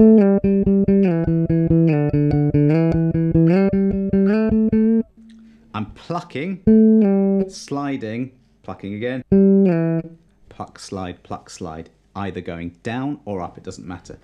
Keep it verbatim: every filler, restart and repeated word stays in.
I'm plucking, sliding, plucking again, pluck, slide, pluck, slide, either going down or up, it doesn't matter.